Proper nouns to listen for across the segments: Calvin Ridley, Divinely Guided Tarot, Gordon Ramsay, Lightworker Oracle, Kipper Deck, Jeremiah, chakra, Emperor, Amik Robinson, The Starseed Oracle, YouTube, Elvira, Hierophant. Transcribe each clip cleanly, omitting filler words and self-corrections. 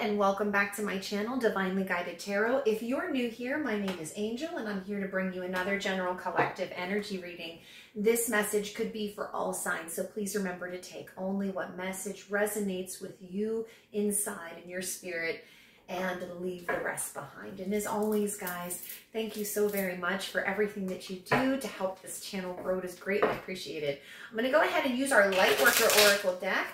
And welcome back to my channel, Divinely Guided Tarot. If you're new here, my name is Angel and I'm here to bring you another general collective energy reading. This message could be for all signs, so please remember to take only what message resonates with you inside in your spirit and leave the rest behind. And as always, guys, thank you so very much for everything that you do to help this channel grow. It is greatly appreciated. I'm going to go ahead and use our Lightworker Oracle deck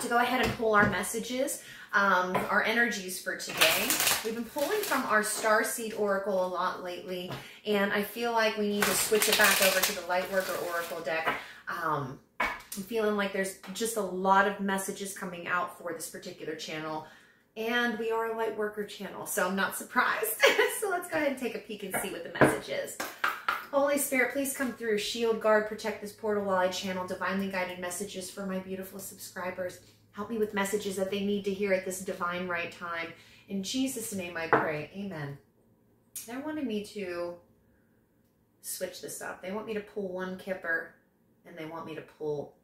to go ahead and pull our messages, our energies for today. We've been pulling from our Starseed Oracle a lot lately, and I feel like we need to switch it back over to the Lightworker Oracle deck. I'm feeling like there's just a lot of messages coming out for this particular channel, and we are a Lightworker channel, so I'm not surprised. So let's go ahead and take a peek and see what the message is. Holy Spirit, please come through. Shield, guard, protect this portal while I channel divinely guided messages for my beautiful subscribers. Help me with messages that they need to hear at this divine right time. In Jesus' name I pray. Amen. They wanted me to switch this up. They want me to pull one kipper, and they want me to pull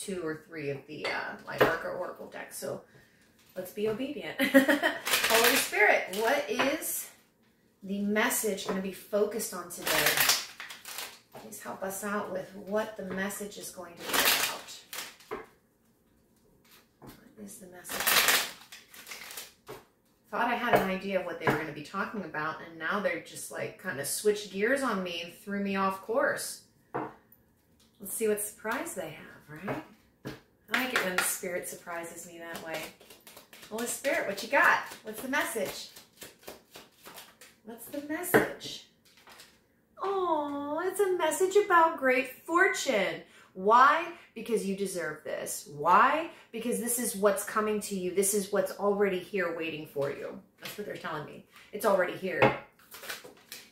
two or three of the Lightworker Oracle deck. So let's be obedient. Holy Spirit, what is the message going to be focused on today? Please help us out with what the message is going to be about. What is the message? Thought I had an idea of what they were going to be talking about, and now they're just like kind of switched gears on me and threw me off course. Let's see what surprise they have, right? I like it when the Spirit surprises me that way. Holy Spirit, what you got? What's the message? What's the message? Oh, it's a message about great fortune. Why? Because you deserve this. Why? Because this is what's coming to you. This is what's already here waiting for you. That's what they're telling me. It's already here.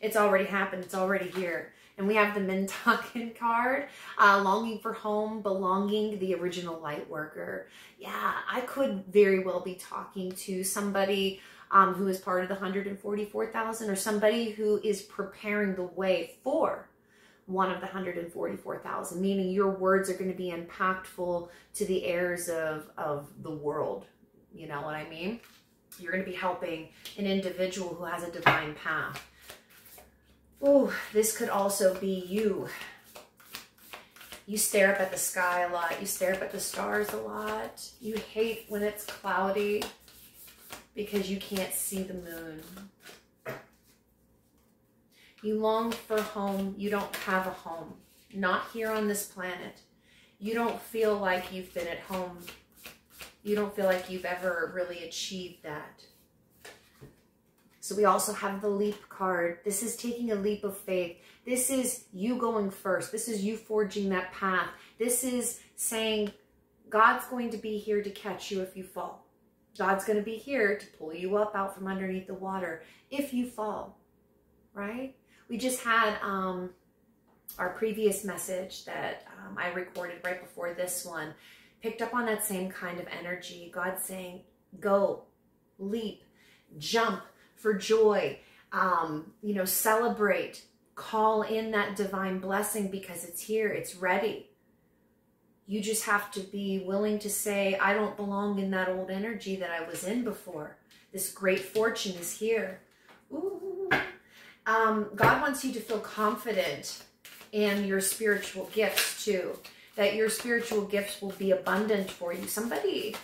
It's already happened. It's already here. And we have the Mintaken card, longing for home, belonging, the original light worker. Yeah, I could very well be talking to somebody who is part of the 144,000, or somebody who is preparing the way for one of the 144,000, meaning your words are going to be impactful to the heirs of the world. You know what I mean? You're going to be helping an individual who has a divine path. Oh, this could also be you. You stare up at the sky a lot. You stare up at the stars a lot. You hate when it's cloudy, because you can't see the moon. You long for home. You don't have a home. Not here on this planet. You don't feel like you've been at home. You don't feel like you've ever really achieved that. So we also have the leap card. This is taking a leap of faith. This is you going first. This is you forging that path. This is saying God's going to be here to catch you if you fall. God's going to be here to pull you up out from underneath the water if you fall, right? We just had our previous message that I recorded right before this one, picked up on that same kind of energy. God saying, go, leap, jump for joy, you know, celebrate, call in that divine blessing because it's here, it's ready. You just have to be willing to say, I don't belong in that old energy that I was in before. This great fortune is here. Ooh. God wants you to feel confident in your spiritual gifts too, that your spiritual gifts will be abundant for you. Somebody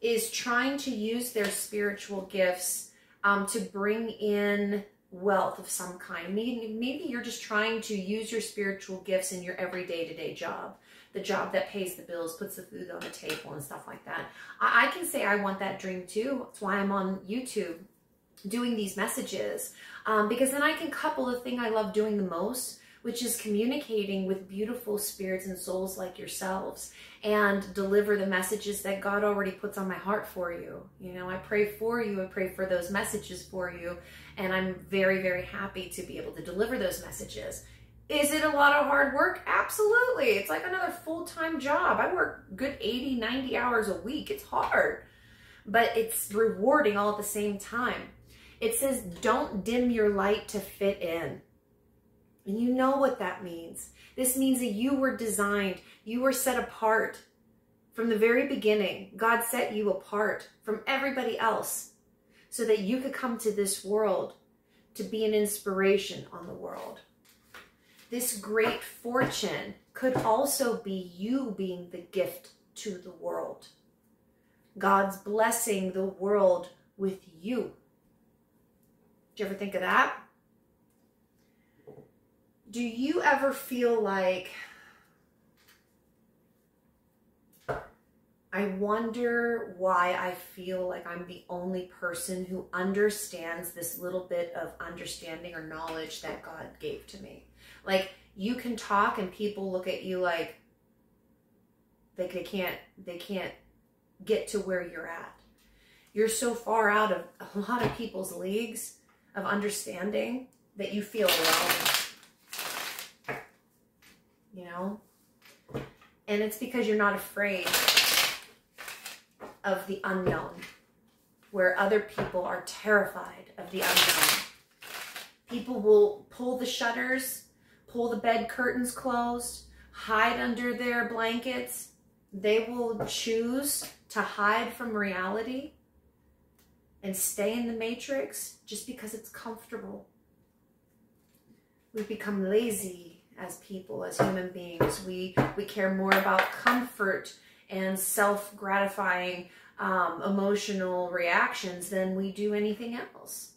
is trying to use their spiritual gifts to bring in wealth of some kind. Maybe you're just trying to use your spiritual gifts in your every day-to-day job. The job that pays the bills, puts the food on the table and stuff like that. I can say I want that dream too. That's why I'm on YouTube doing these messages. Because then I can couple the thing I love doing the most, which is communicating with beautiful spirits and souls like yourselves, and deliver the messages that God already puts on my heart for you. You know, I pray for you. I pray for those messages for you. And I'm very, very happy to be able to deliver those messages. Is it a lot of hard work? Absolutely. It's like another full-time job. I work good 80, 90 hours a week. It's hard, but it's rewarding all at the same time. It says, don't dim your light to fit in. And you know what that means. This means that you were designed, you were set apart from the very beginning. God set you apart from everybody else so that you could come to this world to be an inspiration on the world. This great fortune could also be you being the gift to the world. God's blessing the world with you. Do you ever think of that? Do you ever feel like, I wonder why I feel like I'm the only person who understands this little bit of understanding or knowledge that God gave to me? Like, you can talk and people look at you like they can't get to where you're at. You're so far out of a lot of people's leagues of understanding that you feel alone, you know? And it's because you're not afraid of the unknown, where other people are terrified of the unknown. People will pull the shutters, pull the bed curtains closed, hide under their blankets. They will choose to hide from reality and stay in the matrix just because it's comfortable. We become lazy as people, as human beings. We care more about comfort and self-gratifying emotional reactions than we do anything else.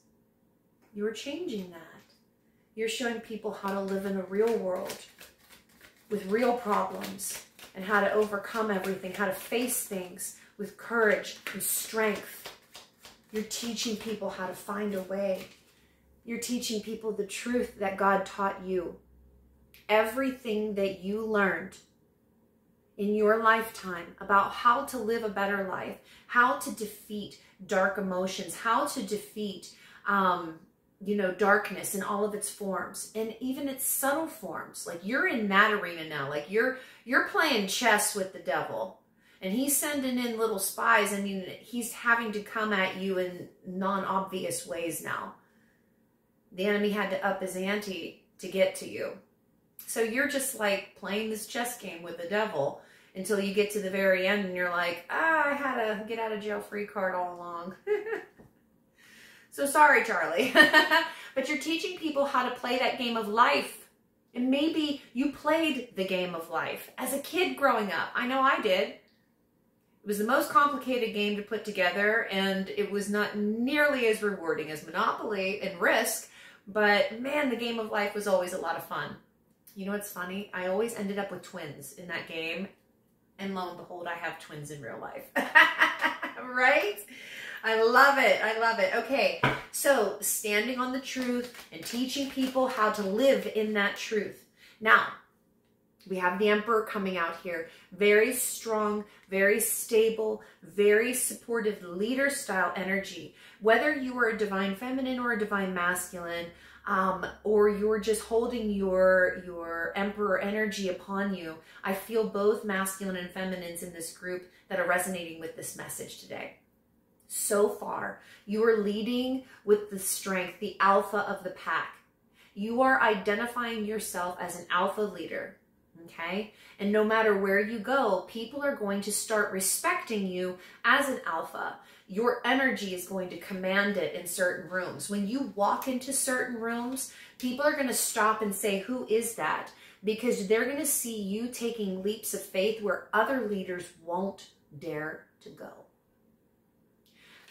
You're changing that. You're showing people how to live in a real world with real problems and how to overcome everything, how to face things with courage and strength. You're teaching people how to find a way. You're teaching people the truth that God taught you. Everything that you learned in your lifetime about how to live a better life, how to defeat dark emotions, how to defeat you know, darkness in all of its forms and even its subtle forms. Like, you're in that arena now. Like, you're playing chess with the devil and he's sending in little spies. I mean, he's having to come at you in non-obvious ways now. The enemy had to up his ante to get to you. So you're just like playing this chess game with the devil until you get to the very end and you're like, I had a get out of jail free card all along. So sorry, Charlie, but you're teaching people how to play that game of life. And maybe you played the game of life as a kid growing up. I know I did. It was the most complicated game to put together, and it was not nearly as rewarding as Monopoly and Risk, but man, the game of life was always a lot of fun. You know what's funny? I always ended up with twins in that game, and lo and behold, I have twins in real life, right? I love it. I love it. Okay. So standing on the truth and teaching people how to live in that truth. Now, we have the Emperor coming out here. Very strong, very stable, very supportive leader style energy. Whether you are a divine feminine or a divine masculine, or you're just holding your Emperor energy upon you, I feel both masculine and feminines in this group that are resonating with this message today. So far, you are leading with the strength, the alpha of the pack. You are identifying yourself as an alpha leader, okay? And no matter where you go, people are going to start respecting you as an alpha. Your energy is going to command it in certain rooms. When you walk into certain rooms, people are going to stop and say, who is that? Because they're going to see you taking leaps of faith where other leaders won't dare to go.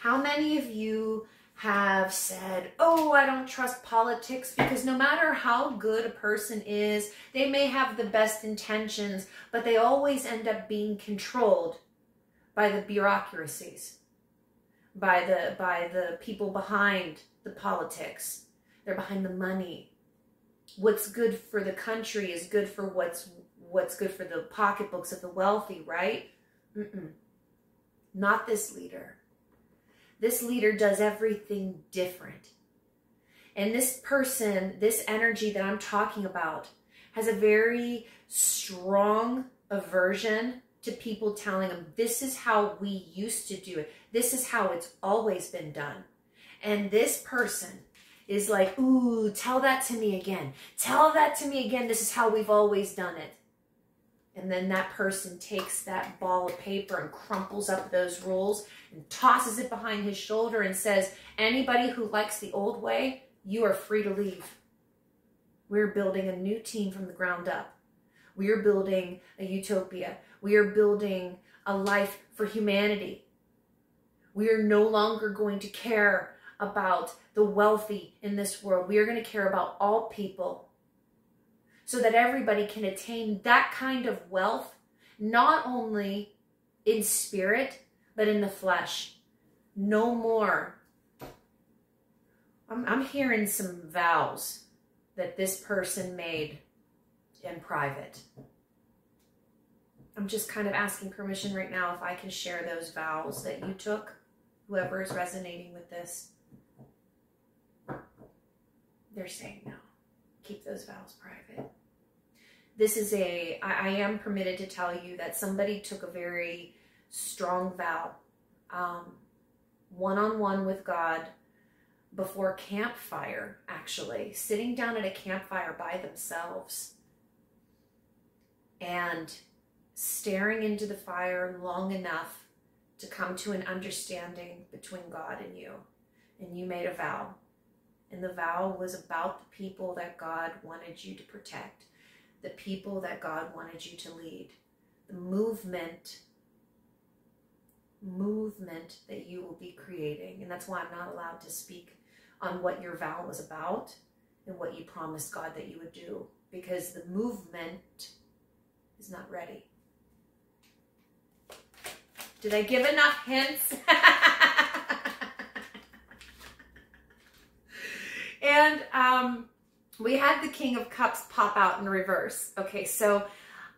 How many of you have said, oh, I don't trust politics, because no matter how good a person is, they may have the best intentions, but they always end up being controlled by the bureaucracies, by the people behind the politics. They're behind the money. What's good for the country is good for what's good for the pocketbooks of the wealthy, right? Mm-mm. Not this leader. This leader does everything different. And this person, this energy that I'm talking about has a very strong aversion to people telling them, this is how we used to do it. This is how it's always been done. And this person is like, ooh, tell that to me again. Tell that to me again. This is how we've always done it. And then that person takes that ball of paper and crumples up those rules and tosses it behind his shoulder and says, anybody who likes the old way, you are free to leave. We're building a new team from the ground up. We are building a utopia. We are building a life for humanity. We are no longer going to care about the wealthy in this world. We are going to care about all people, so that everybody can attain that kind of wealth, not only in spirit, but in the flesh. No more. I'm hearing some vows that this person made in private. I'm just kind of asking permission right now if I can share those vows that you took, whoever is resonating with this. They're saying no. Keep those vows private. This is a, I am permitted to tell you that somebody took a very strong vow, one-on-one with God before campfire, actually, sitting down at a campfire by themselves and staring into the fire long enough to come to an understanding between God and you. And you made a vow. And the vow was about the people that God wanted you to protect, the people that God wanted you to lead, the movement that you will be creating. And that's why I'm not allowed to speak on what your vow was about and what you promised God that you would do, because the movement is not ready. Did I give enough hints? And we had the King of Cups pop out in reverse. Okay, so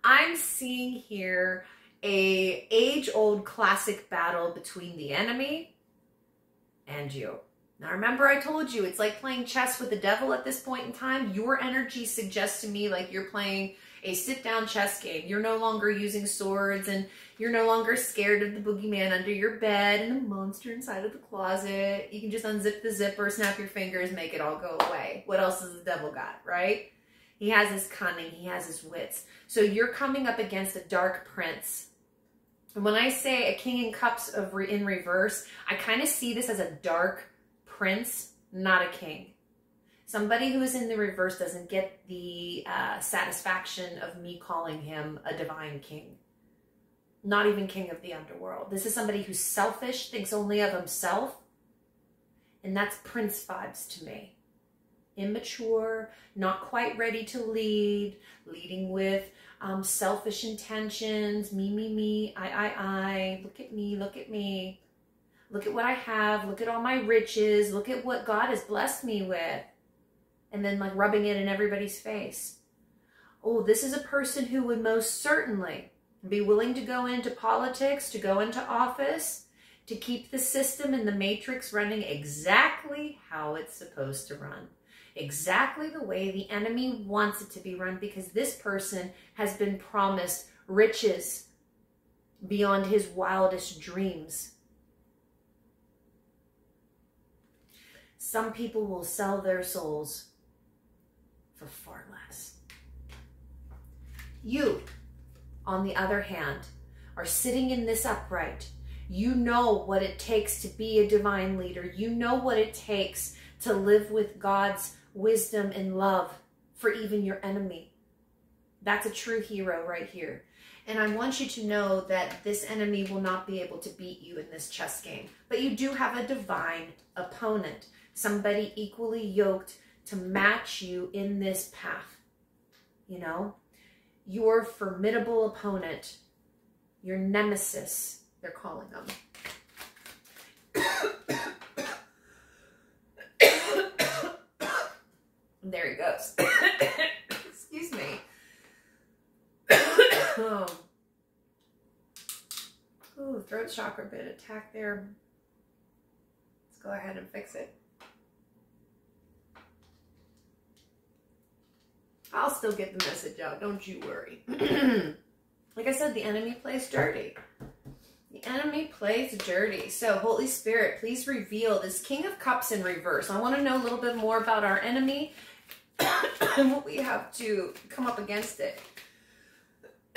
I'm seeing here a age-old classic battle between the enemy and you. Now, remember I told you, it's like playing chess with the devil at this point in time. Your energy suggests to me like you're playing a sit-down chess game. You're no longer using swords, and you're no longer scared of the boogeyman under your bed and the monster inside of the closet. You can just unzip the zipper, snap your fingers, make it all go away. What else has the devil got, right? He has his cunning. He has his wits. So you're coming up against a dark prince. And when I say a King in Cups of in reverse, I kind of see this as a dark prince, not a king. Somebody who is in the reverse doesn't get the satisfaction of me calling him a divine king. Not even king of the underworld. This is somebody who's selfish, thinks only of himself. And that's prince vibes to me. Immature, not quite ready to lead, leading with selfish intentions. Me, me, me, I. Look at me, look at me. Look at what I have. Look at all my riches. Look at what God has blessed me with. And then like rubbing it in everybody's face. Oh, this is a person who would most certainly be willing to go into politics, to go into office, to keep the system and the matrix running exactly how it's supposed to run. Exactly the way the enemy wants it to be run, because this person has been promised riches beyond his wildest dreams. Some people will sell their souls for far less. You, on the other hand, are sitting in this upright. You know what it takes to be a divine leader. You know what it takes to live with God's wisdom and love for even your enemy. That's a true hero right here. And I want you to know that this enemy will not be able to beat you in this chess game. But you do have a divine opponent, somebody equally yoked to match you in this path. You know, your formidable opponent, your nemesis, they're calling them. There he goes. Excuse me. Ooh, throat chakra bit attack there. Let's go ahead and fix it. I'll still get the message out. Don't you worry. Like I said, the enemy plays dirty. The enemy plays dirty. So, Holy Spirit, please reveal this King of Cups in reverse. I want to know a little bit more about our enemy and what we have to come up against it.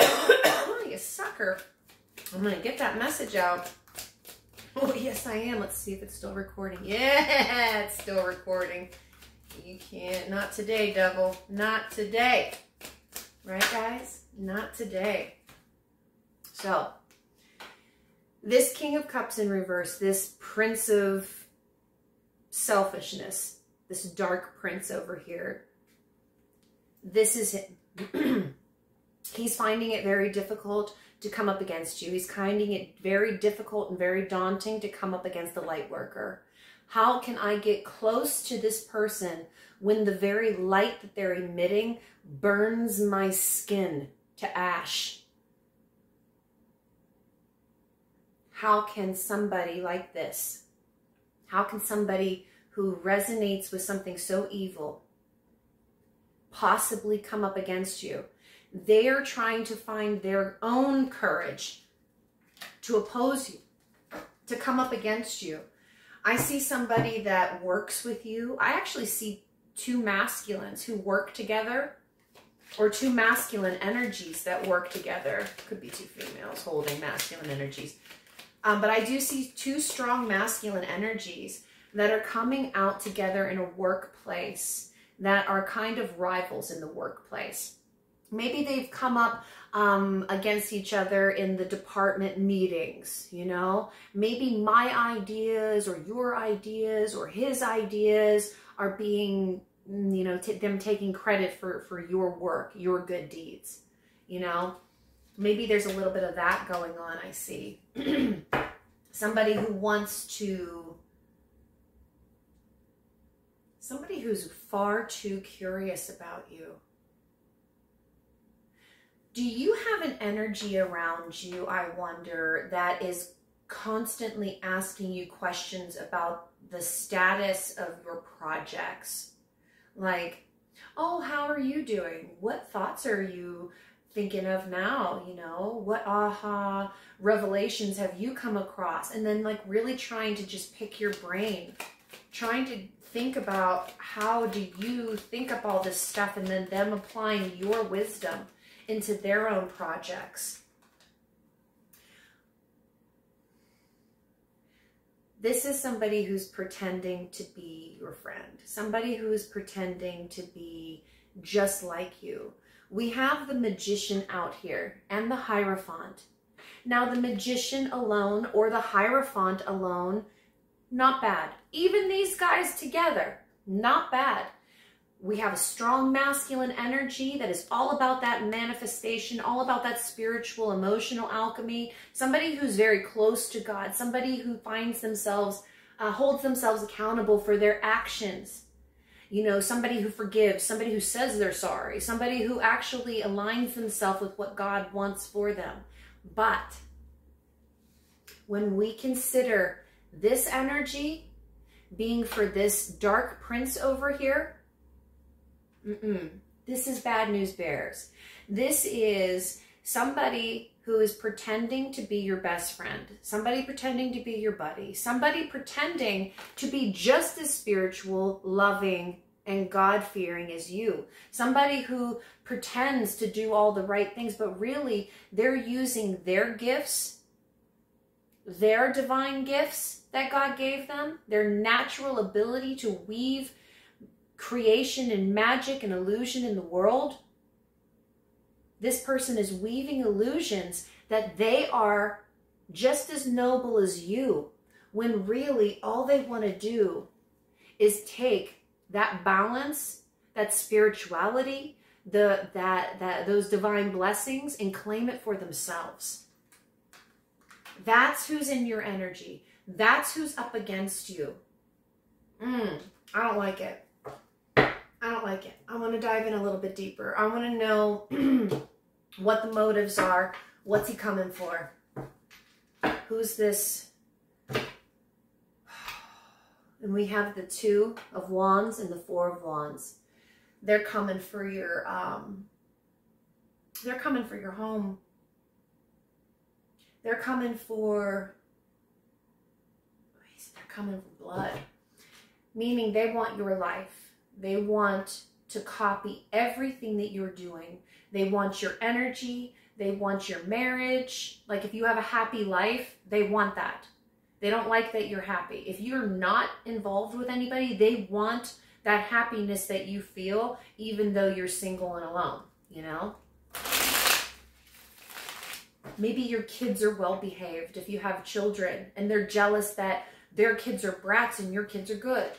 Oh, you sucker. I'm going to get that message out. Oh, yes, I am. Let's see if it's still recording. Yeah, it's still recording. You can't. Not today, devil. Not today. Right, guys? Not today. So, this King of Cups in reverse, this Prince of Selfishness, this dark prince over here, this is him. He's finding it very difficult to come up against you. He's finding it very difficult and very daunting to come up against the light worker. How can I get close to this person when the very light that they're emitting burns my skin to ash? How can somebody like this, how can somebody who resonates with something so evil possibly come up against you? They're trying to find their own courage to oppose you, to come up against you. I see somebody that works with you. I actually see two masculines who work together, or two masculine energies that work together. Could be two females holding masculine energies. But I do see two strong masculine energies that are coming out together in a workplace that are kind of rivals in the workplace. Maybe they've come up against each other in the department meetings, you know? Maybe my ideas or your ideas or his ideas are being, you know, them taking credit for your work, your good deeds, you know? Maybe there's a little bit of that going on, I see. Somebody who's far too curious about you. Do you have an energy around you, I wonder, that is constantly asking you questions about the status of your projects? Like, oh, how are you doing? What thoughts are you thinking of now? You know, what aha revelations have you come across? And then like really trying to just pick your brain, trying to think about how do you think of all this stuff and then them applying your wisdom into their own projects. This is somebody who's pretending to be your friend, somebody who's pretending to be just like you. We have the magician out here and the Hierophant. Now the magician alone or the Hierophant alone, not bad. Even these guys together, not bad. We have a strong masculine energy that is all about that manifestation, all about that spiritual, emotional alchemy. Somebody who's very close to God, somebody who finds themselves, holds themselves accountable for their actions. You know, somebody who forgives, somebody who says they're sorry, somebody who actually aligns themselves with what God wants for them. But when we consider this energy being for this dark prince over here, This is bad news bears. This is somebody who is pretending to be your best friend, somebody pretending to be your buddy, somebody pretending to be just as spiritual, loving, and God-fearing as you, somebody who pretends to do all the right things, but really they're using their gifts, their divine gifts that God gave them, their natural ability to weave creation and magic and illusion in the world. This person is weaving illusions that they are just as noble as you, when really all they want to do is take that balance, that spirituality, those divine blessings, and claim it for themselves. That's who's in your energy. That's who's up against you. I don't like it. I don't like it. I want to dive in a little bit deeper. I want to know what the motives are. What's he coming for? Who's this? And we have the Two of Wands and the Four of Wands. they're coming for your home. They're coming for, for blood, meaning they want your life. They want to copy everything that you're doing. They want your energy. They want your marriage. Like if you have a happy life, they want that. They don't like that you're happy. If you're not involved with anybody, they want that happiness that you feel, even though you're single and alone, you know? Maybe your kids are well-behaved if you have children and they're jealous that their kids are brats and your kids are good.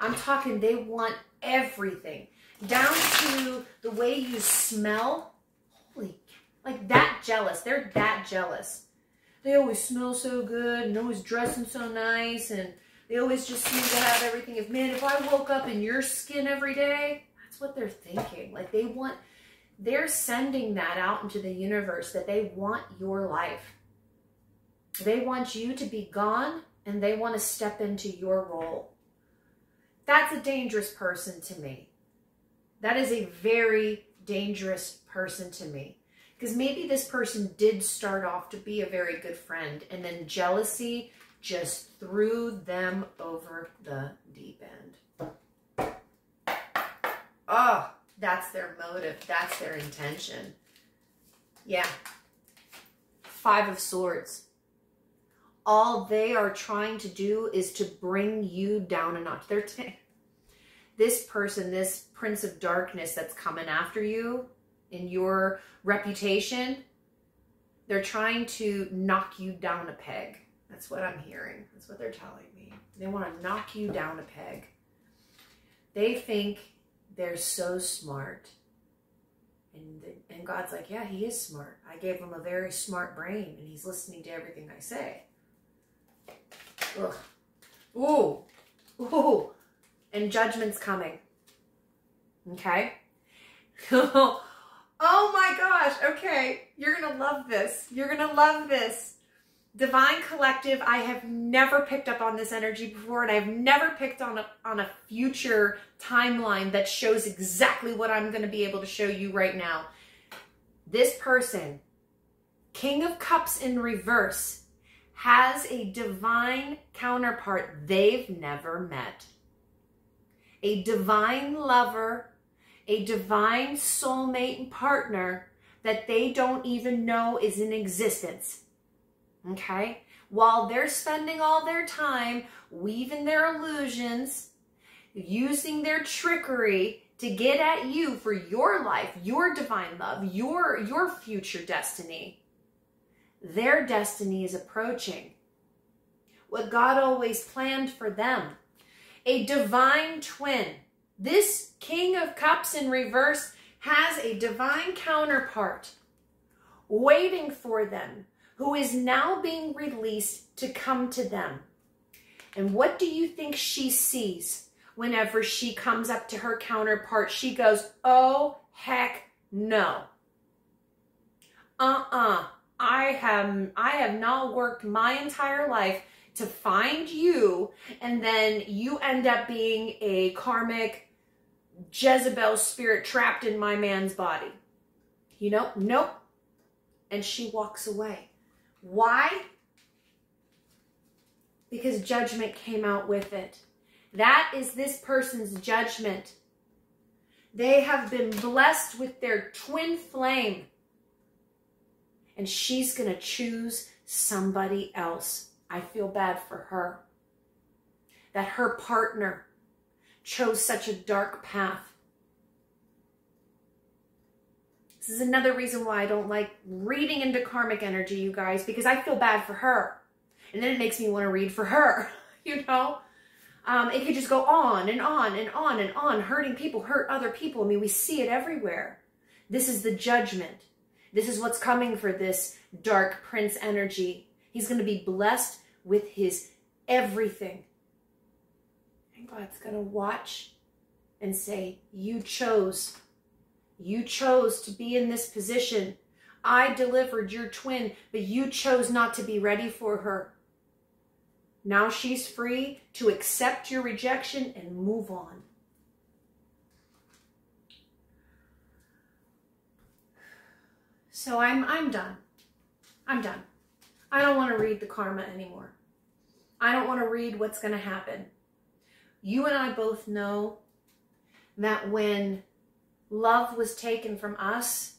I'm talking they want everything. Down to the way you smell. Holy cow. Like that jealous. They're that jealous. They always smell so good and always dressing so nice and they always just seem to have everything. If, man, if I woke up in your skin every day, that's what they're thinking. Like they want... They're sending that out into the universe that they want your life. They want you to be gone and they want to step into your role. That's a dangerous person to me. That is a very dangerous person to me. Because maybe this person did start off to be a very good friend and then jealousy just threw them over the deep end. Oh. That's their motive. That's their intention. Yeah. Five of Swords. All they are trying to do is to bring you down a notch. This person, this Prince of Darkness that's coming after you in your reputation, they're trying to knock you down a peg. That's what I'm hearing. That's what they're telling me. They want to knock you down a peg. They think... They're so smart. And God's like, yeah, he is smart. I gave him a very smart brain, and he's listening to everything I say. Ugh. Ooh. Ooh. And judgment's coming. Okay? Oh my gosh. Okay. You're going to love this. You're going to love this. Divine Collective, I have never picked up on this energy before, and I've never picked on a future timeline that shows exactly what I'm going to be able to show you right now. This person, King of Cups in reverse, has a divine counterpart they've never met. A divine lover, a divine soulmate and partner that they don't even know is in existence. Okay, while they're spending all their time weaving their illusions, using their trickery to get at you for your life, your divine love, your future destiny, their destiny is approaching. What God always planned for them. A divine twin. This King of Cups in reverse has a divine counterpart waiting for them, who is now being released to come to them. And what do you think she sees whenever she comes up to her counterpart? She goes, oh, heck no. I have not worked my entire life to find you, and then you end up being a karmic Jezebel spirit trapped in my man's body. You know, nope. And she walks away. Why? Because judgment came out with it. That is this person's judgment. They have been blessed with their twin flame. And she's going to choose somebody else. I feel bad for her. That her partner chose such a dark path. This is another reason why I don't like reading into karmic energy, you guys, because I feel bad for her. And then it makes me want to read for her, you know? It could just go on and on and on and on. Hurting people hurt other people. I mean, we see it everywhere. This is the judgment. This is what's coming for this dark prince energy. He's going to be blessed with his everything. And God's going to watch and say, you chose. You chose to be in this position. I delivered your twin, but you chose not to be ready for her. Now she's free to accept your rejection and move on. So I'm done. I'm done. I don't want to read the karma anymore. I don't want to read what's going to happen. You and I both know that when love was taken from us,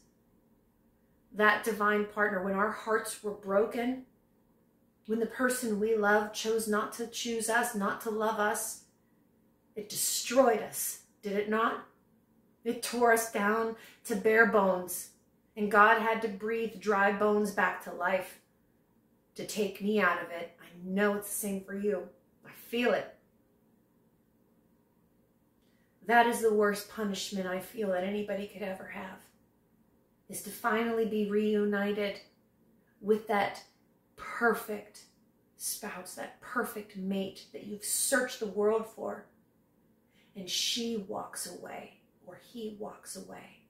that divine partner, when our hearts were broken, when the person we love chose not to choose us, not to love us, it destroyed us, did it not? It tore us down to bare bones, and God had to breathe dry bones back to life to take me out of it. I know it's the same for you. I feel it. That is the worst punishment I feel that anybody could ever have, is to finally be reunited with that perfect spouse, that perfect mate that you've searched the world for, and she walks away or he walks away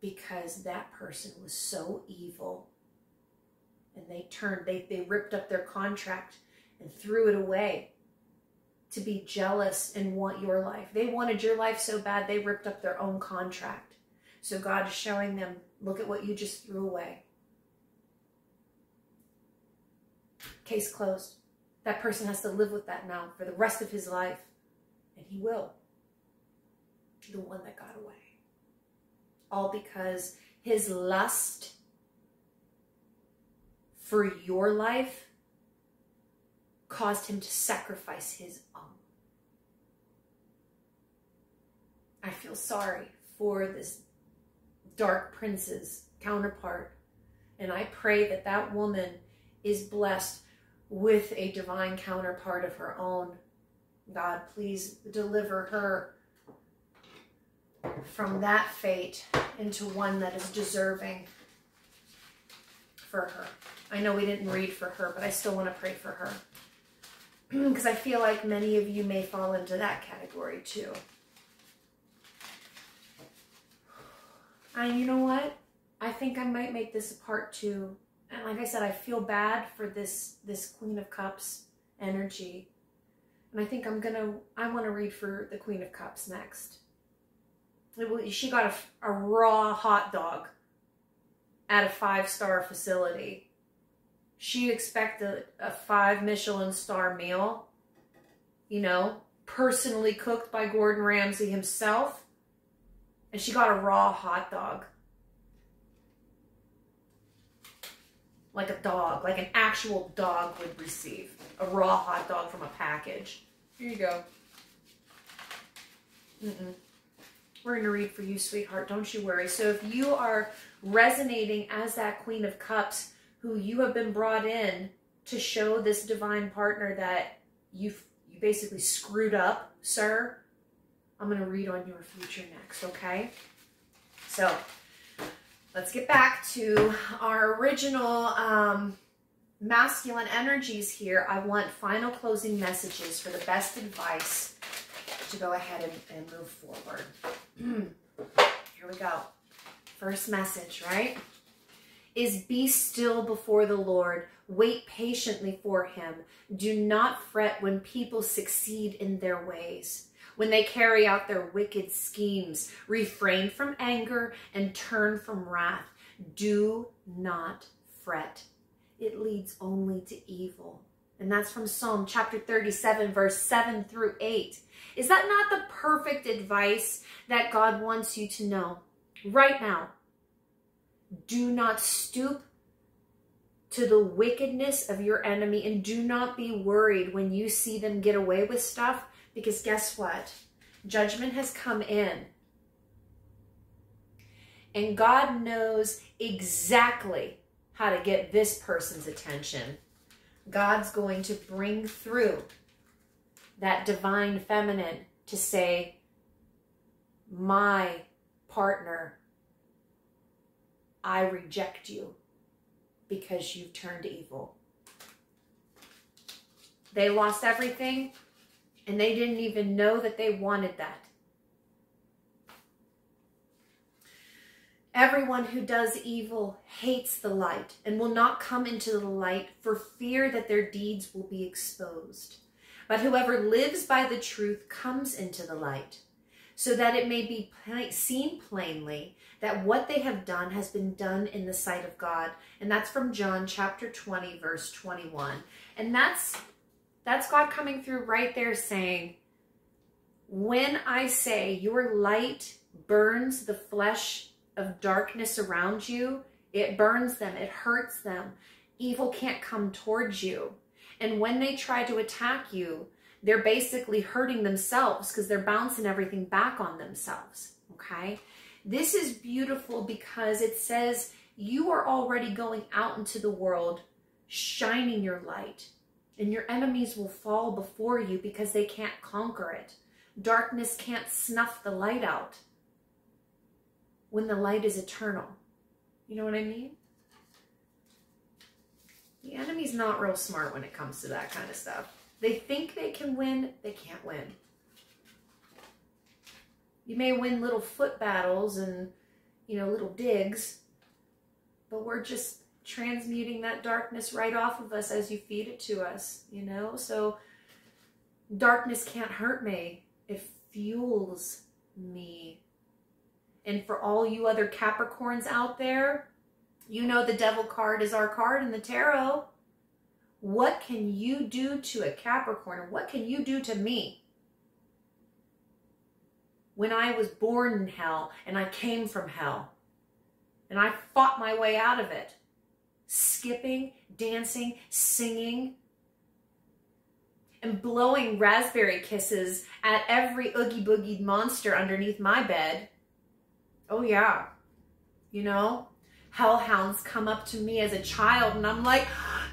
because that person was so evil, and they ripped up their contract and threw it away to be jealous and want your life. They wanted your life so bad they ripped up their own contract. So God is showing them, look at what you just threw away. Case closed. That person has to live with that now for the rest of his life. And he will. The one that got away. All because his lust for your life caused him to sacrifice his own. I feel sorry for this dark prince's counterpart, and I pray that that woman is blessed with a divine counterpart of her own. God, please deliver her from that fate into one that is deserving for her. I know we didn't read for her, but I still want to pray for her, because I feel like many of you may fall into that category too. And you know what? I think I might make this a part two. And like I said, I feel bad for this Queen of Cups energy. And I think I want to read for the Queen of Cups next. She got a raw hot dog at a 5-star facility. She expected a 5-Michelin-star meal, you know, personally cooked by Gordon Ramsay himself, and she got a raw hot dog. Like a dog, like an actual dog would receive. A raw hot dog from a package. Here you go. We're going to read for you, sweetheart. Don't you worry. So if you are resonating as that Queen of Cups, who you have been brought in to show this divine partner that you basically screwed up, sir, I'm going to read on your future next, okay? So let's get back to our original masculine energies here. I want final closing messages for the best advice to go ahead and move forward. Here we go. First message, right? Is be still before the Lord. Wait patiently for him. Do not fret when people succeed in their ways, when they carry out their wicked schemes. Refrain from anger and turn from wrath. Do not fret. It leads only to evil. And that's from Psalm chapter 37, verse 7 through 8. Is that not the perfect advice that God wants you to know right now? Do not stoop to the wickedness of your enemy, and do not be worried when you see them get away with stuff, because guess what? Judgment has come in. And God knows exactly how to get this person's attention. God's going to bring through that divine feminine to say, my partner, I reject you because you've turned evil. They lost everything, and they didn't even know that they wanted that. Everyone who does evil hates the light and will not come into the light for fear that their deeds will be exposed. But whoever lives by the truth comes into the light, so that it may be seen plainly that what they have done has been done in the sight of God. And that's from John chapter 20, verse 21. And that's God coming through right there saying, when I say your light burns the flesh of darkness around you, it burns them, it hurts them. Evil can't come towards you. And when they try to attack you, they're basically hurting themselves because they're bouncing everything back on themselves, okay? This is beautiful because it says you are already going out into the world, shining your light, and your enemies will fall before you because they can't conquer it. Darkness can't snuff the light out when the light is eternal. You know what I mean? The enemy's not real smart when it comes to that kind of stuff. They think they can win, they can't win. You may win little foot battles and, you know, little digs, but we're just transmuting that darkness right off of us as you feed it to us, you know? So darkness can't hurt me. It fuels me. And for all you other Capricorns out there, you know the devil card is our card in the tarot. What can you do to a Capricorn? What can you do to me? When I was born in hell and I came from hell and I fought my way out of it, skipping, dancing, singing, and blowing raspberry kisses at every oogie boogied monster underneath my bed. Oh yeah, you know, hellhounds come up to me as a child and I'm like,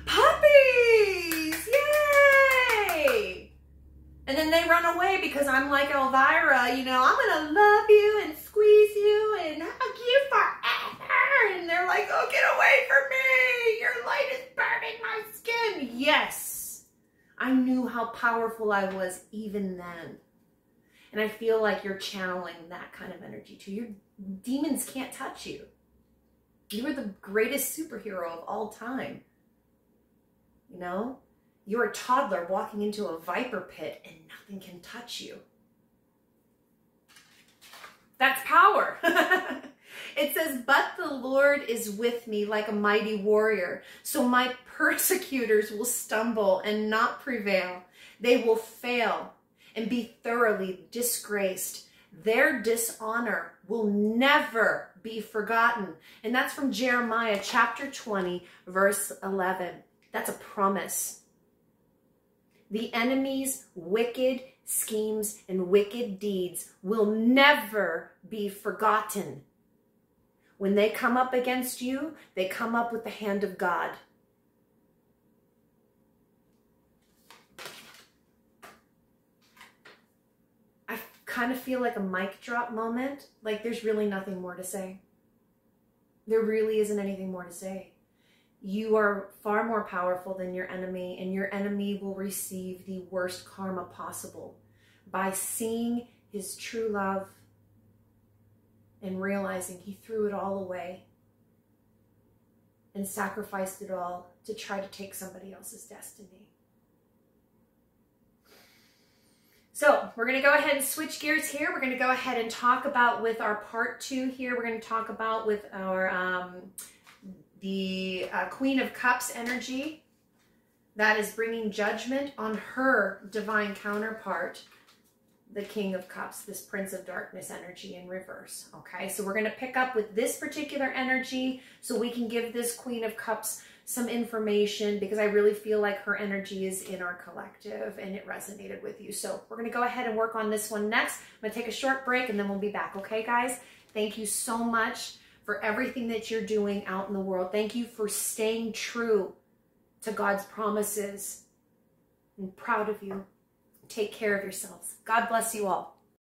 puppies, yay! And then they run away because I'm like Elvira, you know, I'm gonna love you and squeeze you and hug you forever. And they're like, oh, get away from me, your light is burning my skin. Yes, I knew how powerful I was even then. And I feel like you're channeling that kind of energy too. Your demons can't touch you. You are the greatest superhero of all time. You know, you're a toddler walking into a viper pit and nothing can touch you. That's power. It says, but the Lord is with me like a mighty warrior. So my persecutors will stumble and not prevail. They will fail and be thoroughly disgraced. Their dishonor will never be forgotten. And that's from Jeremiah chapter 20, verse 11. That's a promise. The enemy's wicked schemes and wicked deeds will never be forgotten. When they come up against you, they come up with the hand of God. I kind of feel like a mic drop moment. Like there's really nothing more to say. There really isn't anything more to say. You are far more powerful than your enemy, and your enemy will receive the worst karma possible by seeing his true love and realizing he threw it all away and sacrificed it all to try to take somebody else's destiny. So we're going to go ahead and switch gears here. We're going to go ahead and talk about with our part two here. We're going to talk about with our... the Queen of Cups energy that is bringing judgment on her divine counterpart, the King of Cups, this Prince of Darkness energy in reverse, okay? So we're going to pick up with this particular energy so we can give this Queen of Cups some information because I really feel like her energy is in our collective and it resonated with you. So we're going to go ahead and work on this one next. I'm going to take a short break and then we'll be back, okay, guys? Thank you so much for everything that you're doing out in the world. Thank you for staying true to God's promises. I'm proud of you. Take care of yourselves. God bless you all.